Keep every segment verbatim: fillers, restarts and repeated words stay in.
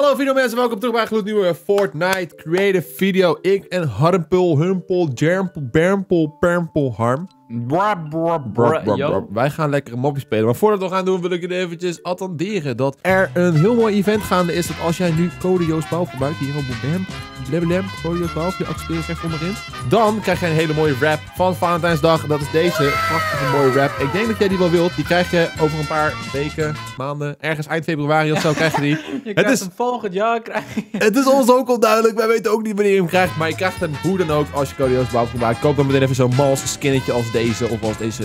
Hallo video mensen, welkom terug bij een gloednieuwe Fortnite Creative video. Ik en Harmpul, Humpul, Jermpul, Bermpul, Permpul, Harm. Bra, bra, bra, bra, bra. Wij gaan lekker een mopje spelen. Maar voordat we gaan doen, wil ik jullie eventjes attenderen dat er een heel mooi event gaande is. Dat als jij nu Kodio's Bouhof gebruikt, hier op Bam, Blablabla, Kodio's Bouhof, die accepteer ik echt onderin. Dan krijg jij een hele mooie rap van Valentijnsdag. Dat is deze prachtige mooie rap. Ik denk dat jij die wel wilt. Die krijg je over een paar weken, maanden, ergens eind februari of zo krijg je die. Je het is volgend jaar krijg je. Het is ons ook onduidelijk. Wij weten ook niet wanneer je hem krijgt. Maar je krijgt hem hoe dan ook als je Kodio's Bouhof gebruikt. Koop dan meteen even zo'n mals skinnetje als deze. Deze of als deze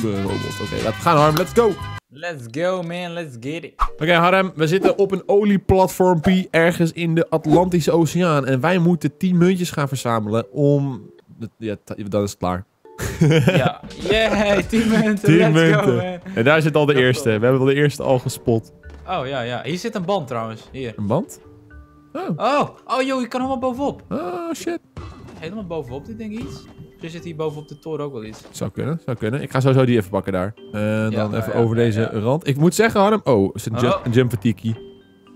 coole robot. Oké, okay, laten we gaan, Harm. Let's go. Let's go, man. Let's get it. Oké, okay, Harm. We zitten op een olieplatformpie ergens in de Atlantische Oceaan. En wij moeten tien muntjes gaan verzamelen om... Ja, dan is het klaar. Ja. Yeah, tien munten. tien let's munten. Go, man. En daar zit al de eerste. We hebben al de eerste al gespot. Oh, ja, ja. Hier zit een band, trouwens. Hier. Een band? Oh. Oh, oh joh. Je kan helemaal bovenop. Oh, shit. Helemaal bovenop, dit denk ik iets. Er zit hier bovenop de toren ook wel iets. Zou kunnen, zou kunnen. Ik ga sowieso die even pakken daar. En ja, dan nou, even ja, over ja, deze ja. rand. Ik moet zeggen, Harm... Oh, is een, oh. Jump, een jump fatigue.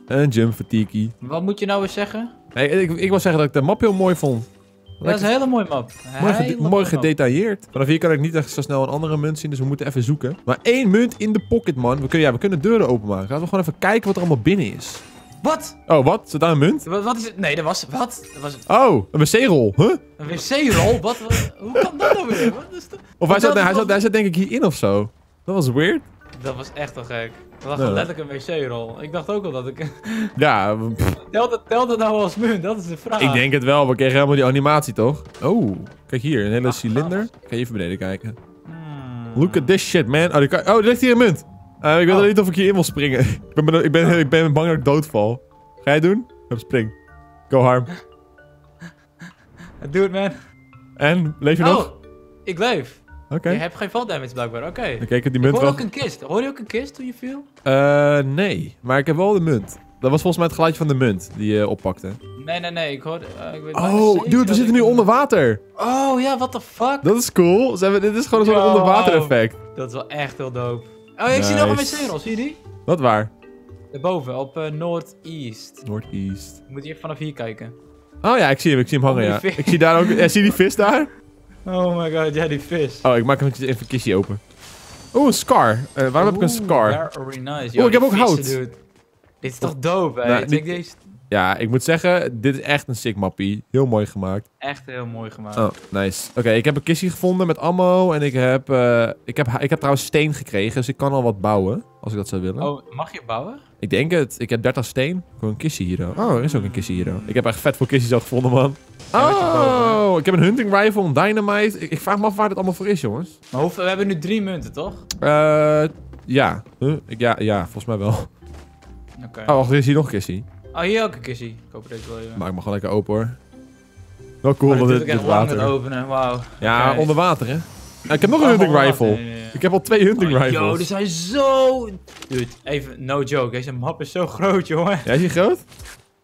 Een jump fatigue. Wat moet je nou weer zeggen? Nee, ik, ik wil zeggen dat ik de map heel mooi vond. Lekker. Dat is een hele mooie map. Mooi, gede mooi map. gedetailleerd. Vanaf hier kan ik niet echt zo snel een andere munt zien, dus we moeten even zoeken. Maar één munt in de pocket, man. We kunnen, ja, we kunnen deuren openmaken. Laten we gewoon even kijken wat er allemaal binnen is. Wat? Oh, wat? Zit daar een munt? Wat, wat is het? Nee, dat was... Wat? Dat was... Oh, een wc-rol. Huh? Een wc-rol? Wat? Wat? Hoe kan dat nou weer? Wat is dat? Of hij zat, hij, was... zat, hij zat denk ik hierin of zo. Dat was weird. Dat was echt wel gek. Dat was ja. letterlijk een wc-rol. Ik dacht ook al dat ik... Ja... Telt het, telt het nou als munt? Dat is de vraag. Ik denk het wel. We kregen helemaal die animatie, toch? Oh, kijk hier. Een hele Ach, cilinder. Ik ga even beneden kijken. Hmm. Look at this shit, man. Oh, kan... oh er ligt hier een munt. Uh, ik weet oh. niet of ik hierin wil springen. ik, ben, ik, ben, ik ben bang dat ik doodval. Ga jij het doen? Hup, spring. Go, Harm. Doe het, man. En? Leef je oh, nog? Oh, ik leef. Oké. Okay. Je hebt geen fall damage blijkbaar, oké. Okay. Okay, ik heb die munt ik hoor wel... ook een kist. Hoor je ook een kist toen je viel? Uh, nee. Maar ik heb wel de munt. Dat was volgens mij het geluidje van de munt die je oppakte. Nee, nee, nee. Ik hoorde... Uh, ik weet oh, dude, we zitten nu onder water. Oh, ja, what the fuck? Dat is cool. Ze hebben, dit is gewoon zo'n oh, onder water effect. Wow. Dat is wel echt heel dope. Oh, ik nice. zie nog een wc-rol, zie je die? Wat waar? Daarboven, op uh, Noord-East. Noord-East. Moet je even vanaf hier kijken. Oh ja, ik zie hem, ik zie hem hangen, oh, ja. Vis. Ik zie daar ook... Ja, zie die vis daar? Oh my god, ja, die vis. Oh, ik maak hem even een kistje open. Oeh, een scar. Uh, waarom Oeh, heb ik een scar? Very nice. Yo, Oeh, ik heb ook vissen, hout. Dude. Dit is toch dope, hè? Nou, ik denk die... deze... Ja, ik moet zeggen, dit is echt een sick mappie. Heel mooi gemaakt. Echt heel mooi gemaakt. Oh, nice. Oké, okay, ik heb een kistje gevonden met ammo. En ik heb, uh, ik, heb, ik heb trouwens steen gekregen. Dus ik kan al wat bouwen. Als ik dat zou willen. Oh, mag je bouwen? Ik denk het. Ik heb dertig steen. Gewoon een kistje hier. Oh, er is ook een kistje hier. Ik heb echt vet veel kistjes al gevonden, man. Oh, ik heb een hunting rifle, een dynamite. Ik, ik vraag me af waar dit allemaal voor is, jongens. Maar hoeveel, we hebben nu drie munten, toch? Uh, ja. Huh? Ik, ja. Ja, volgens mij wel. Oké. Okay. Oh, er is hier nog een kistje. Oh, hier ook een kissie. Ik hoop deze wel, ja. Maak me gewoon lekker open, hoor. Wel cool oh, dat dit, dit echt water... Lang het openen, wauw. Ja, okay. onder water, hè. Ah, ik heb nog een oh, hunting rifle. Nee, nee, nee. Ik heb al twee hunting oh, rifles. Yo, er zijn zo... Dude, even, no joke. Deze map is zo groot, jongen. Ja, is die groot?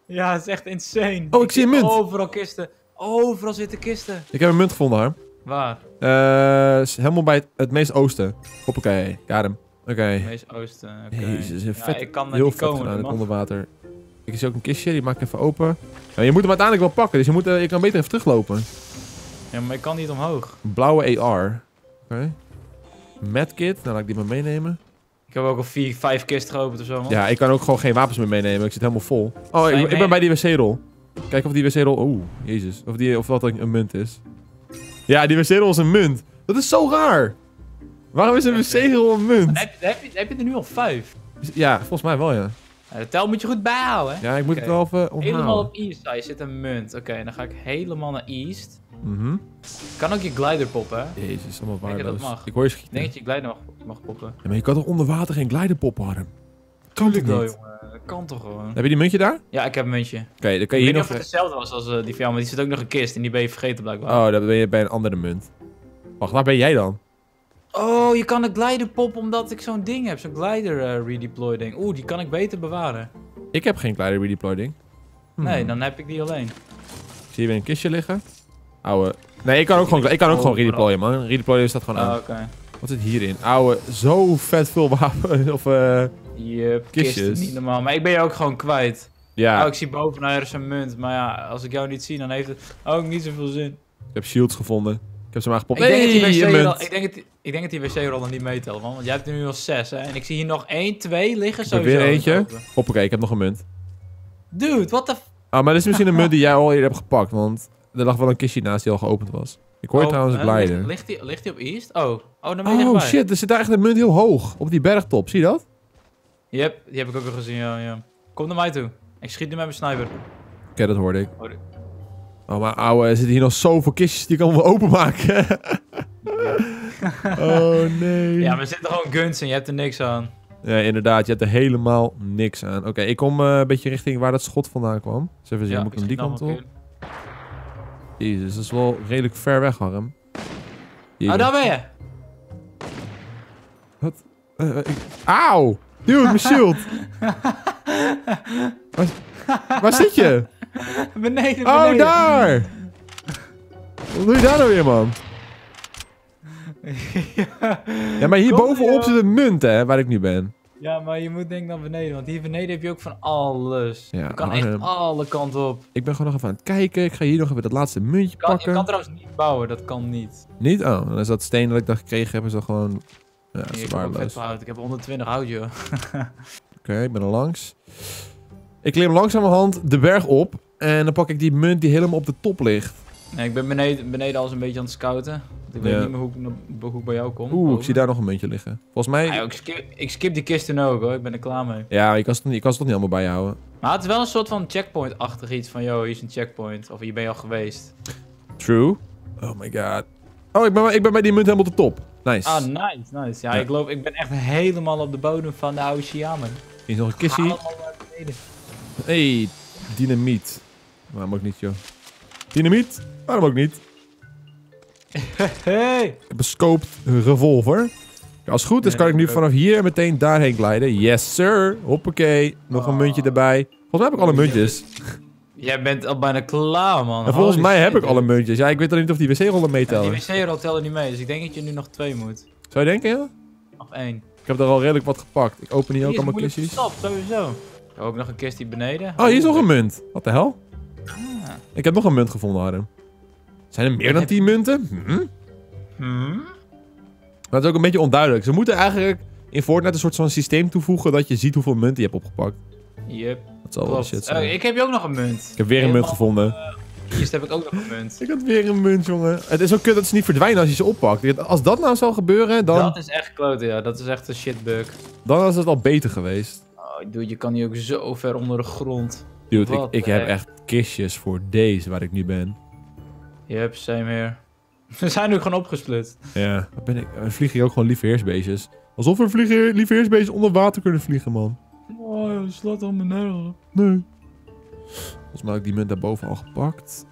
Ja, het is echt insane. Oh, ik, ik zie een munt. Overal kisten. Overal zitten kisten. Ik heb een munt gevonden, Harm. Waar? Uh, helemaal bij het, het meest oosten. Hoppakee, got hem. Oké. Okay. Het meest oosten, oké. Okay. Jezus, ja, vet, ik kan heel vet gedaan, het onder water. Ik zie ook een kistje, die maak ik even open. Nou, je moet hem uiteindelijk wel pakken, dus je, moet, uh, je kan beter even teruglopen. Ja, maar ik kan niet omhoog. Blauwe A R. Oké. Okay. Medkit, nou laat ik die maar meenemen. Ik heb ook al vier, vijf kisten geopend of zo, man. Ja, ik kan ook gewoon geen wapens meer meenemen, ik zit helemaal vol. Oh, ik, ik ben bij die wc-rol. Kijk of die wc-rol... Oeh, jezus. Of, die, of dat een munt is. Ja, die wc-rol is een munt. Dat is zo raar. Waarom is een wc-rol een munt? Heb, heb, je, heb je er nu al vijf? Ja, volgens mij wel, ja. De tel moet je goed bijhouden. Ja, ik moet okay. het wel even onthouden. Helemaal op East. Ah, je zit een munt. Oké, okay, dan ga ik helemaal naar East. Mm-hmm. Kan ook je glider poppen. Jezus, allemaal waardeloos. Ik, ik hoor je schieten. Ik denk dat je glider mag, mag poppen. Ja, maar je kan toch onder water geen glider poppen, Harm? Kan toch niet? Dat kan toch gewoon. Heb je die muntje daar? Ja, ik heb een muntje. Oké, okay, dan kan je ik hier nog... Ik weet niet of het hetzelfde was als uh, die van jou, maar die zit ook nog een kist. En die ben je vergeten blijkbaar. Oh, dan ben je bij een andere munt. Wacht, waar ben jij dan? Oh, je kan een glider poppen omdat ik zo'n ding heb. Zo'n glider uh, redeploy ding. Oeh, die kan ik beter bewaren. Ik heb geen glider redeploy ding. Hm. Nee, dan heb ik die alleen. Zie je weer een kistje liggen? Ouwe. Nee, ik kan ook gewoon, ik kan ook oh, gewoon redeployen, man. Redeployen staat gewoon aan. Oh, okay. Wat zit hierin? Ouwe, zo vet veel wapen of uh, yep, kistjes. Kist, niet normaal, maar ik ben je ook gewoon kwijt. Ja. Oh, ik zie bovenaan er is een munt, maar ja, als ik jou niet zie, dan heeft het ook niet zoveel zin. Ik heb shields gevonden. Ik heb ze maar gepopt. Ik, hey, ik denk dat die wc-rollen niet meetellen, man. Want jij hebt er nu al zes, hè. En ik zie hier nog één, twee liggen ik sowieso. Weer eentje. Hoppakee, ik heb nog een munt. Dude, what the f... Ah, maar dit is misschien een munt die jij al eerder hebt gepakt, want er lag wel een kistje naast die al geopend was. Ik hoor oh, trouwens het blijden. Ligt, ligt, die, ligt die op East? Oh, oh dan ben je oh, erbij. Shit, er zit daar echt een munt heel hoog. Op die bergtop, zie je dat? Yep, die heb ik ook al gezien, ja, ja. Kom naar mij toe. Ik schiet nu met mijn sniper. Oké, okay, dat hoorde ik. Oh, dit... oh maar ouwe, er zitten hier nog zoveel kistjes die ik allemaal openmaken. Oh nee. Ja, maar er zitten gewoon guns en je hebt er niks aan. Ja, inderdaad, je hebt er helemaal niks aan. Oké, okay, ik kom uh, een beetje richting waar dat schot vandaan kwam. Dus even zien, ja, moet ik hem die kant op? Jezus, dat is wel redelijk ver weg, Harm. Jezus. Oh, daar ben je! Wat? Uh, ik... Auw! Dude, mijn shield! waar... waar zit je? Beneden, beneden. Oh, daar! Wat doe je daar nou weer, man? Ja, ja, maar hier bovenop zit een munt, hè, waar ik nu ben. Ja, maar je moet denk ik naar beneden, want hier beneden heb je ook van alles. Ja, je kan arm. echt alle kanten op. Ik ben gewoon nog even aan het kijken, ik ga hier nog even dat laatste muntje kan, pakken. Je kan trouwens niet bouwen, dat kan niet. Niet? Oh, dan is dat steen dat ik dat gekregen heb, is dat gewoon... Ja, dat is waardeloos. Ik heb honderdtwintig hout, joh. Oké, okay, ik ben er langs. Ik klim langzamerhand de berg op en dan pak ik die munt die helemaal op de top ligt. Nee, ik ben beneden, beneden alles een beetje aan het scouten. Ik weet ja. niet meer hoe ik, hoe ik bij jou kom. Oeh, over. Ik zie daar nog een muntje liggen. Volgens mij... Ah, joh, ik, skip, ik skip die kisten ook hoor, ik ben er klaar mee. Ja, je kan ze toch niet, niet allemaal bij je houden. Maar het is wel een soort van checkpoint-achtig iets van... Yo, hier is een checkpoint. Of hier ben je al geweest. True. Oh my god. Oh, ik ben, ik ben bij die munt helemaal op de top. Nice. Ah, nice, nice. Ja, ja. Ik, loop, ik ben echt helemaal op de bodem van de Oshiyama. Hier is nog een kissie. Hey, dynamiet. Waarom ook niet, joh. Dynamiet? Waarom ook niet? Hey. Ik heb een scoped revolver. Als het goed is kan ik nu vanaf hier meteen daarheen glijden. Yes sir. Hoppakee. Nog oh. een muntje erbij. Volgens mij heb ik alle muntjes. Jij bent al bijna klaar, man. En volgens Holy mij shit, heb ik alle muntjes. Ja, ik weet al niet of die wc-rollen meetellen. Ja, die wc-rollen tellen niet mee, dus ik denk dat je nu nog twee moet. Zou je denken, ja? Nog één. Ik heb er al redelijk wat gepakt. Ik open hier ook allemaal kistjes. Stop, sowieso. Ook nog een kist hier beneden. Oh, hier is nog een munt. Wat de hel? Ah. Ik heb nog een munt gevonden, Harm. Zijn er meer dan tien munten? Hm? Hmm? Maar het is ook een beetje onduidelijk. Ze moeten eigenlijk in Fortnite een soort van systeem toevoegen dat je ziet hoeveel munten je hebt opgepakt. Yep. Dat zal wel shit zijn. Uh, ik heb je ook nog een munt. Ik heb weer een munt gevonden. Uh, eerst heb ik ook nog een munt. Ik had weer een munt, jongen. Het is ook kut dat ze niet verdwijnen als je ze oppakt. Als dat nou zou gebeuren, dan... Dat is echt klote, ja. Dat is echt een shitbug. Dan was het al beter geweest. Oh, dude, je kan hier ook zo ver onder de grond. Dude, Wat ik, ik heb echt kistjes voor deze waar ik nu ben. Yep, same here. We zijn nu gewoon opgesplitst. Ja, ben ik? We vliegen hier ook gewoon liefheersbeestjes. Alsof we vliegen, liefheersbeestjes onder water kunnen vliegen, man. Oh, joh, slaat al mijn nergens. Nee. Volgens mij heb ik die munt daarboven al gepakt.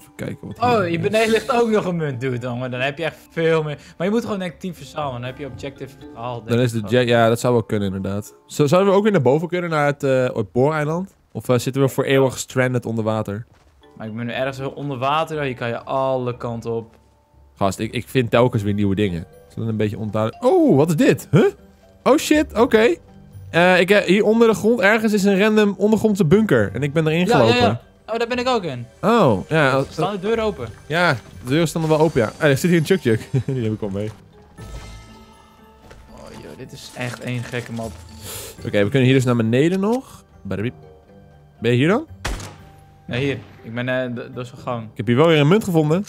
Even kijken wat... Oh, hier beneden ligt ook nog een munt, dude. Dan, maar dan heb je echt veel meer... Maar je moet gewoon denk ik tien verzamelen. Dan heb je objective gehaald. Dan is de... Ja, dat zou wel kunnen, inderdaad. Zo, zouden we ook weer naar boven kunnen, naar het uh, Booreiland? Of uh, zitten we voor eeuwig gestranded onder water? Maar ik ben nu ergens onder water, hier kan je alle kanten op. Gast, ik, ik vind telkens weer nieuwe dingen. Is dat een beetje onduidelijk? Oh, wat is dit? Huh? Oh shit, oké. Okay. Uh, ik heb hier onder de grond ergens is een random ondergrondse bunker. En ik ben erin gelopen. Ja, ja, ja. Oh, daar ben ik ook in. Oh, ja. Er staan de deuren open. Ja, de deuren staan er wel open, ja. Ah, er zit hier een chuk-chuk. Die heb ik al mee. Oh joh, dit is echt één gekke map. Oké, okay, we kunnen hier dus naar beneden nog. Ben je hier dan? Ja, hier. Ik ben uh, door zo'n gang. Ik heb hier wel weer een munt gevonden.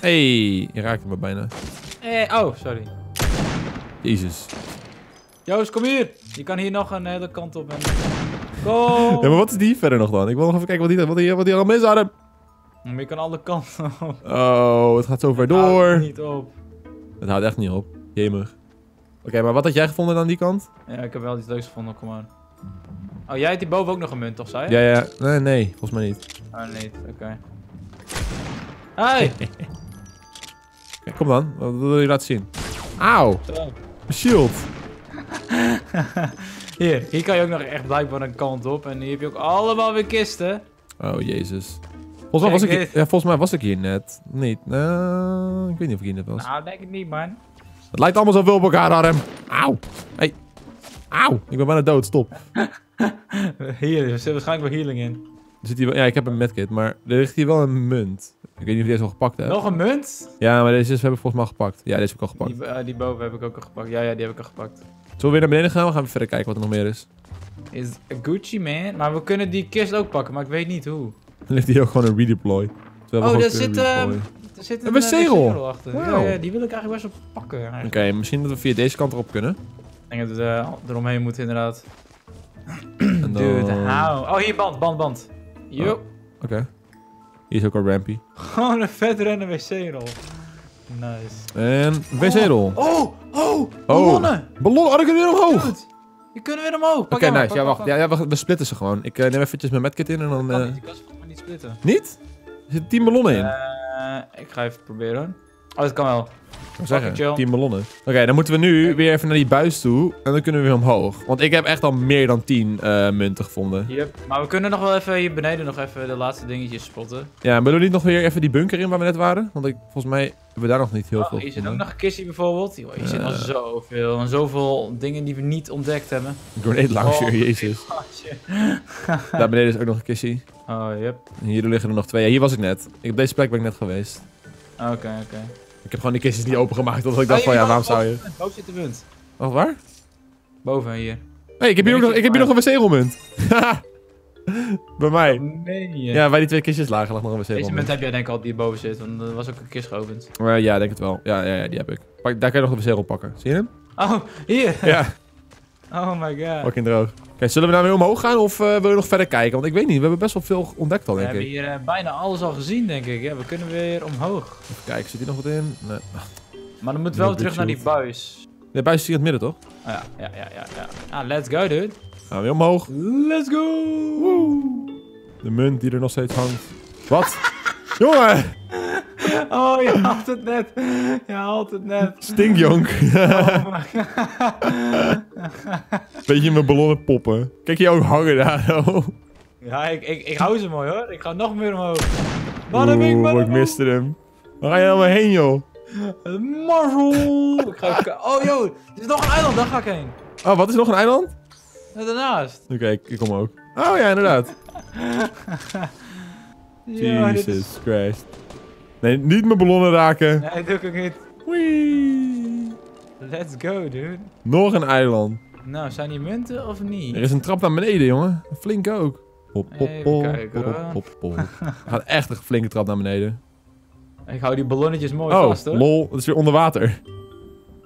Hey, je raakte me bijna. Hey, oh, sorry. Jezus. Joost, kom hier. Je kan hier nog een hele kant op. En... Kom. Ja, maar wat is die verder nog dan? Ik wil nog even kijken wat die, wat die, wat die allemaal is, Adam. Maar je kan alle kanten op. Oh, het gaat zo ver door. Het houdt niet op. Het houdt echt niet op. Jemig. Oké, okay, maar wat had jij gevonden aan die kant? Ja, ik heb wel iets leuks gevonden. Kom maar. Oh, jij hebt hierboven ook nog een munt, toch, zei je? Ja, ja. Nee, nee. Volgens mij niet. Oh, nee. Oké. Okay. Hey! Kijk, kom dan. Wat wil je laten zien? Auw! Mijn shield! Hier. Hier kan je ook nog echt blijkbaar een kant op. En hier heb je ook allemaal weer kisten. Oh, jezus. Volgens mij was ik hier, ja, volgens mij was ik hier net. Niet. Uh, ik weet niet of ik hier net was. Nou, denk ik niet, man. Het lijkt allemaal zoveel op elkaar, Harm. Auw! Hey. Auw! Ik ben bijna dood. Stop. Hier, er zit waarschijnlijk wel healing in. Er zit hier wel, ja, ik heb een medkit, maar er ligt hier wel een munt. Ik weet niet of je deze al gepakt hebt. Nog een munt? Ja, maar deze is, we hebben volgens mij al gepakt. Ja, deze heb ik al gepakt. Die, uh, die boven heb ik ook al gepakt. Ja, ja, die heb ik al gepakt. Zullen we weer naar beneden gaan? We gaan verder kijken wat er nog meer is. Is Gucci, man. Maar we kunnen die kist ook pakken, maar ik weet niet hoe. Dan ligt hier ook gewoon een redeploy. Oh, daar zit, uh, zit een, een segel achter. Wow. Ja, ja, die wil ik eigenlijk best wel pakken. Oké, okay, misschien dat we via deze kant erop kunnen. Ik denk dat we uh, eromheen moeten, inderdaad. Dan... Dude, hou. Oh, hier, band, band, band. Yo. Oh, oké. Okay. Hier is ook al rampy. Gewoon een vet rennen wc-rol. Nice. En wc-rol. Oh, oh, oh, ballonnen. Oh. Ballonnen, oh, dan kunnen we weer omhoog. Dude, we kunnen weer omhoog. Oké, okay, nice. Pak, ja, wacht. Pak, pak. Ja, ja, we splitten ze gewoon. Ik uh, neem eventjes mijn medkit in en dan... Uh... Niet, ik kan ze maar niet splitten. Niet? Er zitten tien ballonnen in. Uh, ik ga even proberen. Oh, dat kan wel. Ik zeggen, tien ballonnen. Oké, okay, dan moeten we nu okay. weer even naar die buis toe. En dan kunnen we weer omhoog. Want ik heb echt al meer dan tien uh, munten gevonden. Yep. Maar we kunnen nog wel even hier beneden nog even de laatste dingetjes spotten. Ja, willen we niet nog weer even die bunker in waar we net waren? Want ik, volgens mij hebben we daar nog niet heel oh, veel. Hier zit ook nog een kistje bijvoorbeeld. Yo, hier uh, zit al zoveel. En zoveel dingen die we niet ontdekt hebben. Grenade launcher, oh, jezus. Daar beneden is ook nog een kistje. Oh, yep. En hier liggen er nog twee. Ja, hier was ik net. Ik op deze plek ben ik net geweest. Oké, okay, oké. Okay. Ik heb gewoon die kistjes niet opengemaakt, omdat ik dacht van ja, waarom zou je... Boven zit de munt. Oh, waar? Boven, hier. Hé, hey, ik heb hier ook nog, ik heb hier nog een wc-rolmunt. Bij mij. Oh, nee. Ja, bij die twee kistjes lagen lag nog een wc-rolmunt. Deze munt heb jij denk ik al die boven zit, want er was ook een kist geopend. Uh, ja, denk het wel. Ja, ja, ja, die heb ik. Pak, daar kan je nog een wc-rol pakken. Zie je hem? Oh, hier? Ja. Oh my god. Fucking droog. Oké, zullen we nou weer omhoog gaan of uh, willen we nog verder kijken? Want ik weet niet, we hebben best wel veel ontdekt al, denk ik. We hebben hier uh, bijna alles al gezien, denk ik. Ja, we kunnen weer omhoog. Even kijken, zit hier nog wat in? Nee. Maar dan moeten we wel terug naar die buis. De buis is hier in het midden, toch? Oh, ja, ja, ja, ja, ja. Ah, let's go, dude. Gaan we weer omhoog. Let's go! Woo. De munt die er nog steeds hangt. Wat? Jongen! Oh, je haalt het net. Je haalt het net. Stinkjonk. Oh my god. Beetje mijn ballonnen poppen. Kijk je ook hangen daar, oh. Ja, ik, ik, ik hou ze mooi hoor. Ik ga nog meer omhoog. Oeh, ik miste hem. Waar ga je allemaal heen, joh? Marvel. Ik ga even... Oh, joh. Er is nog een eiland, daar ga ik heen. Oh, wat is nog een eiland? Daarnaast. Oké, okay, ik, ik kom ook. Oh ja, inderdaad. Jesus ja, is... Christ. Nee, niet mijn ballonnen raken. Nee, doe ik ook niet. Wee. Let's go, dude. Nog een eiland. Nou, zijn die munten of niet? Er is een trap naar beneden, jongen. Flink ook. Hop, hop, hop, kijken, hop, hop, hop, hop. Gaat echt een flinke trap naar beneden. Ik hou die ballonnetjes mooi oh, vast, hoor. Lol, dat is weer onder water.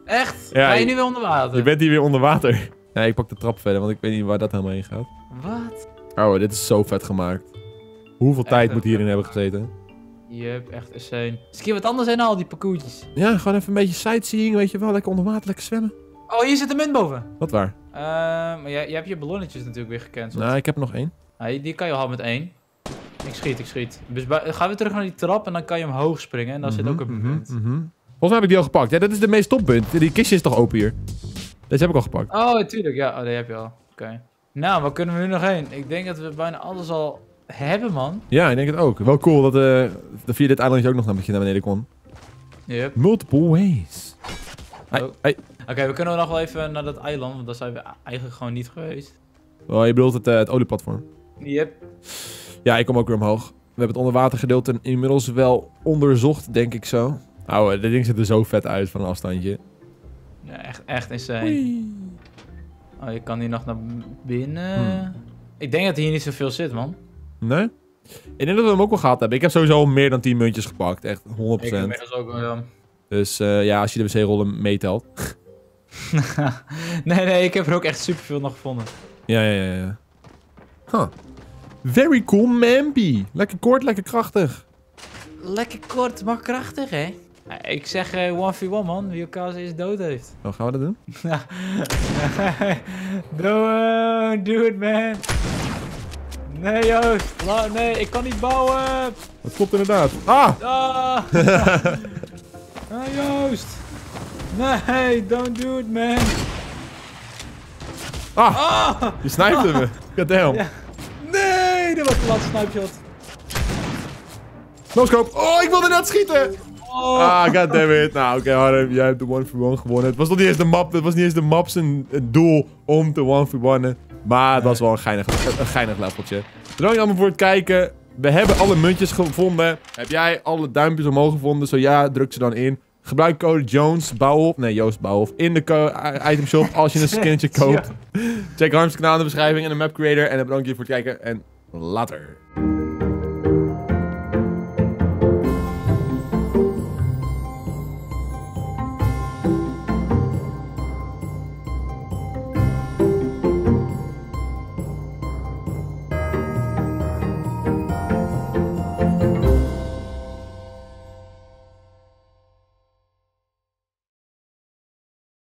Echt? Ja, ben je nu weer onder water? Je bent hier weer onder water. Nee, ik pak de trap verder, want ik weet niet waar dat helemaal heen gaat. Wat? Oh, dit is zo vet gemaakt. Hoeveel echt tijd moet hierin hebben gezeten? Yep, echt insane. Misschien wat anders zijn al die parcoursjes. Ja, gewoon even een beetje sightseeing, weet je wel. Lekker onder water, lekker zwemmen. Oh, hier zit een munt boven. Wat waar? Uh, maar jij, jij hebt je ballonnetjes natuurlijk weer gecanceld. Nou, ik heb er nog één. Ah, die kan je al met één. Ik schiet, ik schiet. Dus bij, gaan we terug naar die trap en dan kan je omhoog springen. En dan mm-hmm, zit ook een munt. Mm-hmm. Volgens mij heb ik die al gepakt. Ja, dat is de meest toppunt. Die kistje is toch open hier? Deze heb ik al gepakt. Oh, tuurlijk. Ja, oh, die heb je al. Oké. Okay. Nou, waar kunnen we nu nog heen? Ik denk dat we bijna alles al... hebben, man. Ja, ik denk het ook. Wel cool dat uh, via dit eilandje ook nog naar beneden kon. Yep. Multiple ways. Oh. Oké, okay, we kunnen nog wel even naar dat eiland, want daar zijn we eigenlijk gewoon niet geweest. Oh, je bedoelt het, uh, het olieplatform? Yep. Ja, ik kom ook weer omhoog. We hebben het onderwatergedeelte inmiddels wel onderzocht, denk ik zo. Ouwe, dit ding ziet er zo vet uit van een afstandje. Ja, echt, echt insane. Wee. Oh, je kan hier nog naar binnen. Hmm. Ik denk dat hier niet zoveel zit, man. Nee? Ik denk dat we hem ook wel gehad hebben. Ik heb sowieso al meer dan tien muntjes gepakt. Echt, honderd procent. Ik inmiddels ook wel, ja. Dus uh, ja, als je de wc-rollen meetelt. nee, nee, ik heb er ook echt superveel nog gevonden. Ja, ja, ja, ja. Huh. Very cool, Mampy. Lekker kort, lekker krachtig. Lekker kort, maar krachtig, hè? Ik zeg uh, one v one, man. Wie elkaar eens dood heeft. Nou, gaan we dat doen? Doe do it, man. Nee, Joost. Nee, ik kan niet bouwen. Dat klopt inderdaad. Ah! Ah. Nee, Joost. Nee, don't do it, man. Ah! Ah. Je snijpte ah. me. Goddamn. Ja. Nee, dat was de laatste snipeshot. Noscope. Oh, ik wilde net schieten. Oh. Ah, goddammit. Nou, oké, okay, Harm, jij hebt de one v one gewonnen. Het was nog niet eens de map. Het was niet eens de map zijn doel om te one v one'en. Maar het was wel een geinig, een geinig leveltje. Bedankt allemaal voor het kijken. We hebben alle muntjes gevonden. Heb jij alle duimpjes omhoog gevonden? Zo ja, druk ze dan in. Gebruik code Joost Bouhof. Nee, Joost Bouhof. In de itemshop als je een skinnetje koopt. Check Harms kanaal in de beschrijving en de map creator. En bedankt jullie voor het kijken. En later.